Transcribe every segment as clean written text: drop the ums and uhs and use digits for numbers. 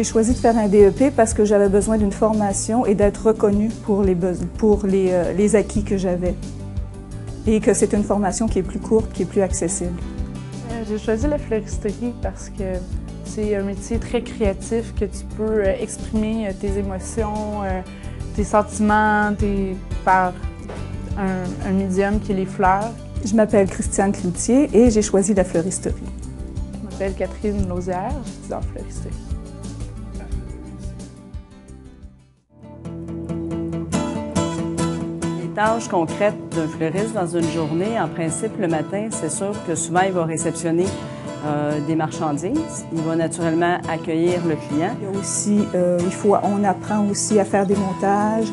J'ai choisi de faire un DEP parce que j'avais besoin d'une formation et d'être reconnue pour les acquis que j'avais. Et que c'est une formation qui est plus courte, qui est plus accessible. J'ai choisi la fleuristerie parce que c'est un métier très créatif, que tu peux exprimer tes émotions, tes sentiments par un médium qui est les fleurs. Je m'appelle Christiane Cloutier et j'ai choisi la fleuristerie. Je m'appelle Catherine Lausière, j'étudie en fleuristerie. Tâches concrètes d'un fleuriste dans une journée, en principe, le matin, c'est sûr que souvent, il va réceptionner des marchandises. Il va naturellement accueillir le client. Il y a aussi, on apprend aussi à faire des montages,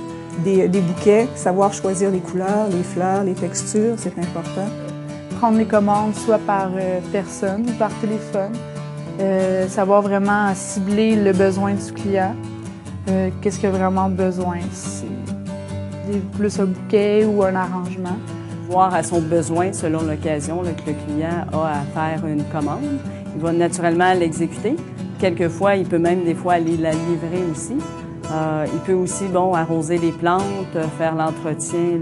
des bouquets, savoir choisir les couleurs, les fleurs, les textures, c'est important. Prendre les commandes soit par personne ou par téléphone, savoir vraiment cibler le besoin du client, qu'est-ce qu'il a vraiment besoin. Plus un bouquet ou un arrangement. Voir à son besoin, selon l'occasion que le client a à faire une commande. Il va naturellement l'exécuter. Quelquefois, il peut même des fois aller la livrer aussi. Il peut aussi arroser les plantes, faire l'entretien,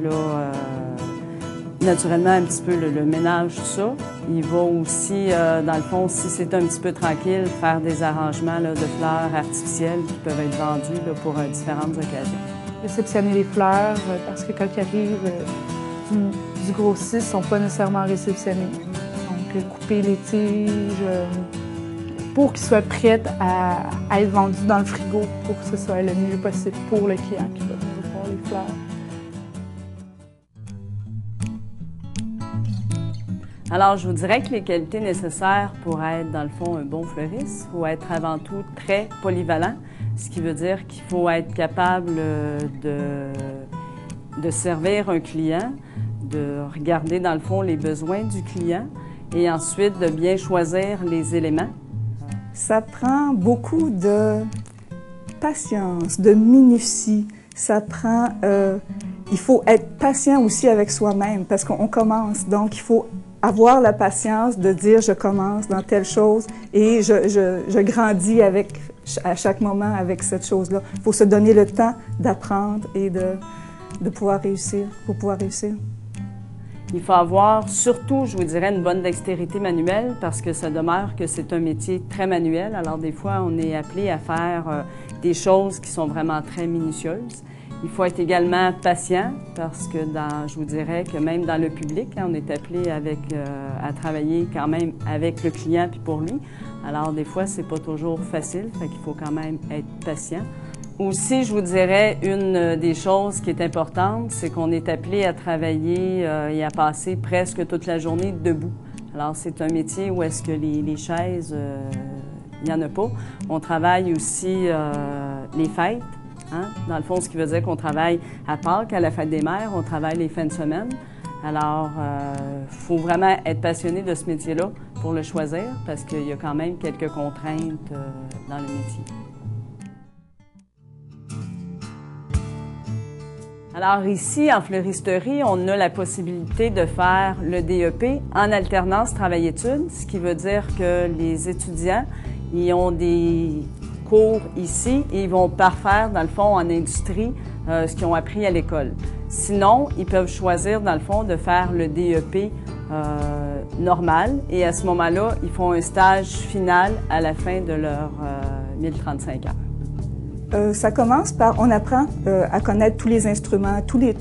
naturellement un petit peu le ménage, tout ça. Il va aussi, dans le fond, si c'est un petit peu tranquille, faire des arrangements de fleurs artificielles qui peuvent être vendues pour différentes occasions. Réceptionner les fleurs, parce que quand ils arrivent du grossiste, ils ne sont pas nécessairement réceptionnés. Donc, couper les tiges pour qu'ils soient prêts à être vendus dans le frigo pour que ce soit le mieux possible pour le client qui va venir voir les fleurs. Alors, je vous dirais que les qualités nécessaires pour être, dans le fond, un bon fleuriste, il faut être avant tout très polyvalent. Ce qui veut dire qu'il faut être capable de servir un client, de regarder dans le fond les besoins du client et ensuite de bien choisir les éléments. Ça prend beaucoup de patience, de minutie. Ça prend... il faut être patient aussi avec soi-même parce qu'on commence, donc il faut avoir la patience de dire « je commence dans telle chose » et je grandis à chaque moment avec cette chose-là. Il faut se donner le temps d'apprendre et de pouvoir réussir, pour pouvoir réussir. Il faut avoir surtout, je vous dirais, une bonne dextérité manuelle parce que ça demeure que c'est un métier très manuel. Alors des fois, on est appelé à faire des choses qui sont vraiment très minutieuses. Il faut être également patient parce que je vous dirais que même dans le public, on est appelé à travailler quand même avec le client puis pour lui. Alors des fois, c'est pas toujours facile, fait qu'il faut quand même être patient. Aussi, je vous dirais, une des choses qui est importante, c'est qu'on est appelé à travailler et à passer presque toute la journée debout. Alors c'est un métier où est-ce que les chaises, il n'y en a pas. On travaille aussi les fêtes. Hein? Dans le fond, ce qui veut dire qu'on travaille à Pâques, à la Fête des mères, on travaille les fins de semaine. Alors, il faut vraiment être passionné de ce métier-là pour le choisir parce qu'il y a quand même quelques contraintes dans le métier. Alors ici, en fleuristerie, on a la possibilité de faire le DEP en alternance travail-études, ce qui veut dire que les étudiants, ils ont des cours ici et ils vont parfaire, dans le fond, en industrie, ce qu'ils ont appris à l'école. Sinon, ils peuvent choisir, dans le fond, de faire le DEP normal et à ce moment-là, ils font un stage final à la fin de leur 1035 heures. Ça commence par, on apprend à connaître tous les instruments, tous les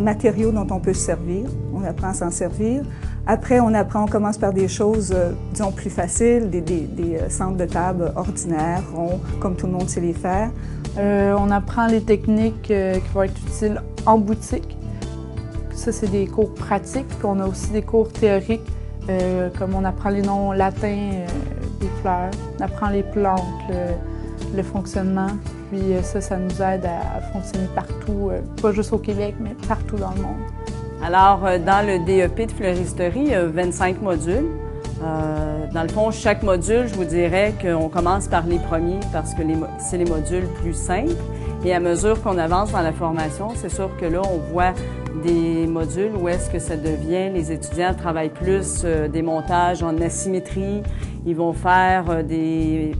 matériaux dont on peut se servir. On apprend à s'en servir. Après, on commence par des choses, disons, plus faciles, des centres de table ordinaires, ronds, comme tout le monde sait les faire. On apprend les techniques qui vont être utiles en boutique. Ça, c'est des cours pratiques. Puis on a aussi des cours théoriques, comme on apprend les noms latins des fleurs, on apprend les plantes, le fonctionnement. Puis ça nous aide à fonctionner partout, pas juste au Québec, mais partout dans le monde. Alors, dans le DEP de fleuristerie, il y a 25 modules. Dans le fond, chaque module, je vous dirais qu'on commence par les premiers parce que c'est les modules plus simples. Et à mesure qu'on avance dans la formation, c'est sûr que là, on voit des modules où est-ce que ça devient, les étudiants travaillent plus des montages en asymétrie, ils vont faire des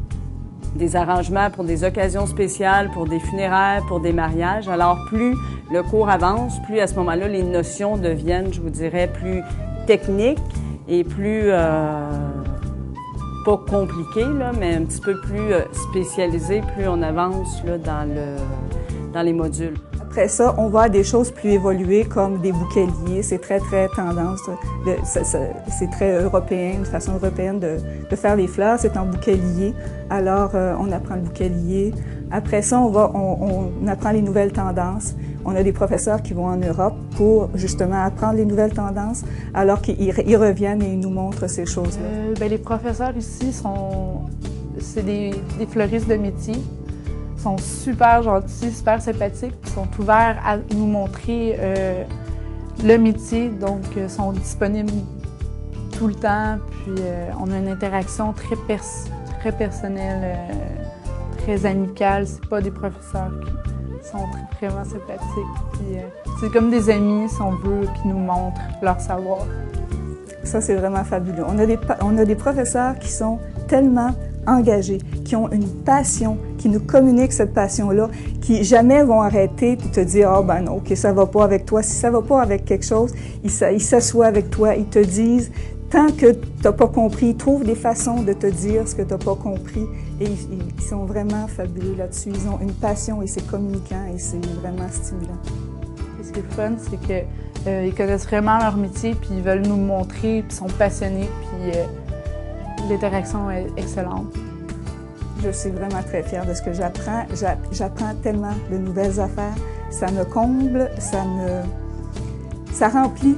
des arrangements pour des occasions spéciales, pour des funérailles, pour des mariages. Alors, plus le cours avance, plus à ce moment-là, les notions deviennent, je vous dirais, plus techniques et plus, pas compliquées, là, mais un petit peu plus spécialisées, plus on avance là, dans les modules. Après ça, on voit des choses plus évoluées comme des boucaliers. C'est très, très tendance, c'est très européen, une façon européenne de faire les fleurs. C'est en boucalier, alors on apprend le boucalier. Après ça, on apprend les nouvelles tendances. On a des professeurs qui vont en Europe pour justement apprendre les nouvelles tendances, alors qu'ils reviennent et ils nous montrent ces choses-là. Les professeurs ici, c'est des fleuristes de métier. Sont super gentils, super sympathiques, sont ouverts à nous montrer le métier, donc sont disponibles tout le temps, puis on a une interaction très personnelle, très amicale. C'est pas des professeurs qui sont vraiment sympathiques, puis c'est comme des amis, si on veut, qui nous montrent leur savoir. Ça, c'est vraiment fabuleux. On a des professeurs qui sont tellement engagés, qui ont une passion, qui nous communiquent cette passion-là, qui jamais vont arrêter puis te dire « Ah ben non, ok, ça va pas avec toi ». Si ça va pas avec quelque chose, ils s'assoient avec toi, ils te disent, tant que t'as pas compris, ils trouvent des façons de te dire ce que t'as pas compris et ils sont vraiment fabuleux là-dessus. Ils ont une passion et c'est communicant et c'est vraiment stimulant. Ce qui est fun, c'est qu'ils connaissent vraiment leur métier puis ils veulent nous montrer, puis sont passionnés, puis l'interaction est excellente. Je suis vraiment très fière de ce que j'apprends. J'apprends tellement de nouvelles affaires. Ça me comble, ça remplit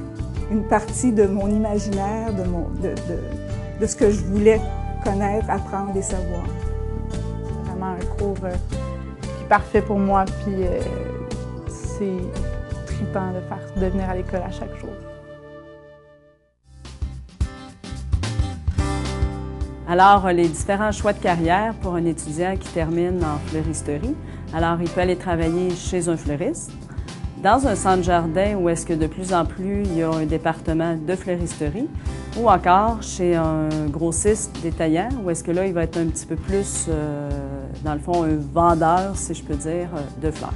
une partie de mon imaginaire, de ce que je voulais connaître, apprendre et savoir. C'est vraiment un cours parfait pour moi. Puis c'est trippant de venir à l'école à chaque jour. Alors, les différents choix de carrière pour un étudiant qui termine en fleuristerie. Alors, il peut aller travailler chez un fleuriste, dans un centre jardin où est-ce que de plus en plus, il y a un département de fleuristerie, ou encore chez un grossiste détaillant où est-ce que là, il va être un petit peu plus, dans le fond, un vendeur, si je peux dire, de fleurs.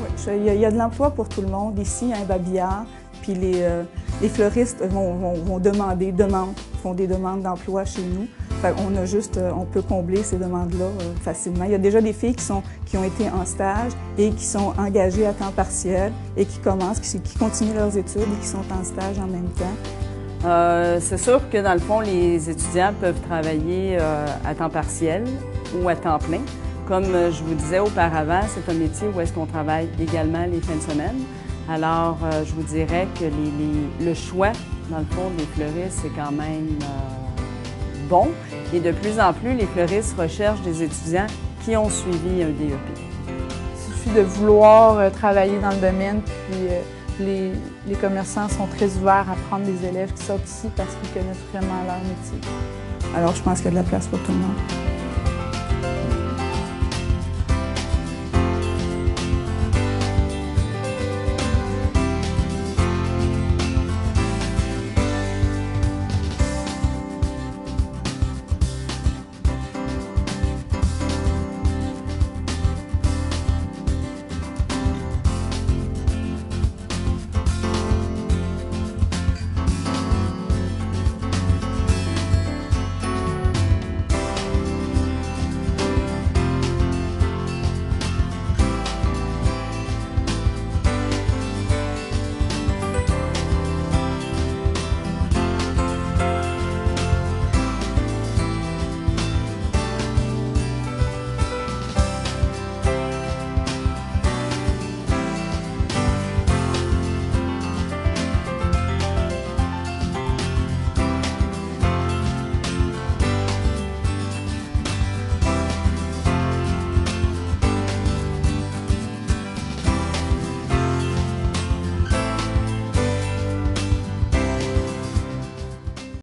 Oui, il y a de l'emploi pour tout le monde. Ici, il y a un babillard, puis les fleuristes vont font des demandes d'emploi chez nous. On peut combler ces demandes-là facilement. Il y a déjà des filles qui ont été en stage et qui sont engagées à temps partiel et qui continuent leurs études et qui sont en stage en même temps. C'est sûr que dans le fond, les étudiants peuvent travailler à temps partiel ou à temps plein. Comme je vous disais auparavant, c'est un métier où est-ce qu'on travaille également les fins de semaine. Alors, je vous dirais que le choix, dans le fond, des fleuristes, c'est quand même bon. Et de plus en plus, les fleuristes recherchent des étudiants qui ont suivi un DEP. Il suffit de vouloir travailler dans le domaine, puis les commerçants sont très ouverts à prendre des élèves qui sortent ici parce qu'ils connaissent vraiment leur métier. Alors, je pense qu'il y a de la place pour tout le monde.